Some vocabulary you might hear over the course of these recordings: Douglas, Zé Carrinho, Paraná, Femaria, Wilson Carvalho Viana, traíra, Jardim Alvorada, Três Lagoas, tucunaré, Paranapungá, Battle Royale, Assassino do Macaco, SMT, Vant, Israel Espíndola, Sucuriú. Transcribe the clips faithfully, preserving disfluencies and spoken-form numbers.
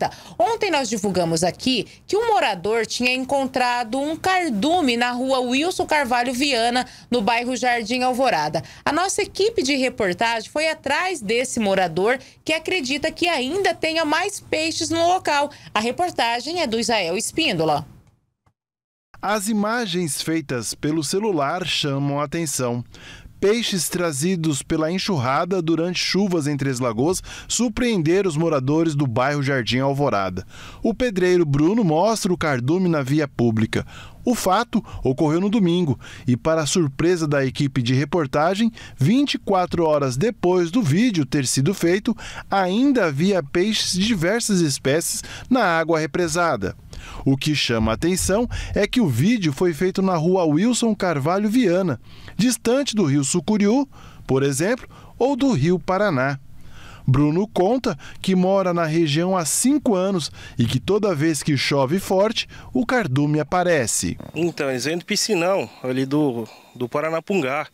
Escuta, ontem nós divulgamos aqui que um morador tinha encontrado um cardume na rua Wilson Carvalho Viana, no bairro Jardim Alvorada. A nossa equipe de reportagem foi atrás desse morador, que acredita que ainda tenha mais peixes no local. A reportagem é do Israel Espíndola. As imagens feitas pelo celular chamam a atenção. Peixes trazidos pela enxurrada durante chuvas em Três Lagoas surpreenderam os moradores do bairro Jardim Alvorada. O pedreiro Bruno mostra o cardume na via pública. O fato ocorreu no domingo e, para a surpresa da equipe de reportagem, vinte e quatro horas depois do vídeo ter sido feito, ainda havia peixes de diversas espécies na água represada. O que chama a atenção é que o vídeo foi feito na rua Wilson Carvalho Viana, distante do rio Sucuriú, por exemplo, ou do rio Paraná. Bruno conta que mora na região há cinco anos e que toda vez que chove forte, o cardume aparece. Então, eles vêm do piscinão, ali do, do Paranapungá.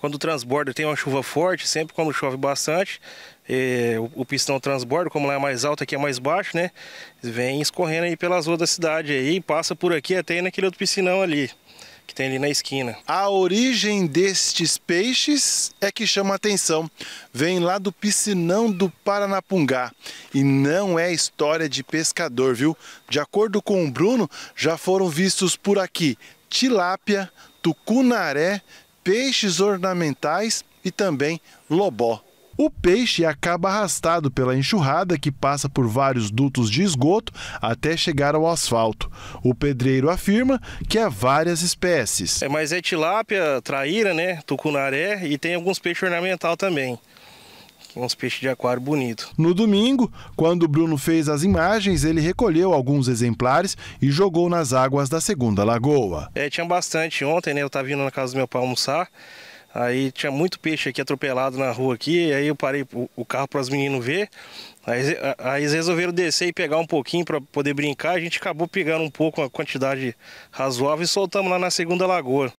Quando transborda, tem uma chuva forte, sempre quando chove bastante, eh, o, o pistão transborda, como lá é mais alto, aqui é mais baixo, né? Vem escorrendo aí pelas ruas da cidade, aí passa por aqui até naquele outro piscinão ali, que tem ali na esquina. A origem destes peixes é que chama a atenção. Vem lá do piscinão do Paranapungá. E não é história de pescador, viu? De acordo com o Bruno, já foram vistos por aqui tilápia, tucunaré, peixes ornamentais e também lobó. O peixe acaba arrastado pela enxurrada que passa por vários dutos de esgoto até chegar ao asfalto. O pedreiro afirma que há várias espécies. É, mas é tilápia, traíra, né, tucunaré e tem alguns peixes ornamentais também. Uns peixes de aquário bonito. No domingo, quando o Bruno fez as imagens, ele recolheu alguns exemplares e jogou nas águas da segunda lagoa. É, tinha bastante ontem, né? Eu estava vindo na casa do meu pai almoçar, aí tinha muito peixe aqui atropelado na rua aqui, aí eu parei o carro para os meninos ver, aí, aí eles resolveram descer e pegar um pouquinho para poder brincar, a gente acabou pegando um pouco, uma quantidade razoável e soltamos lá na segunda lagoa.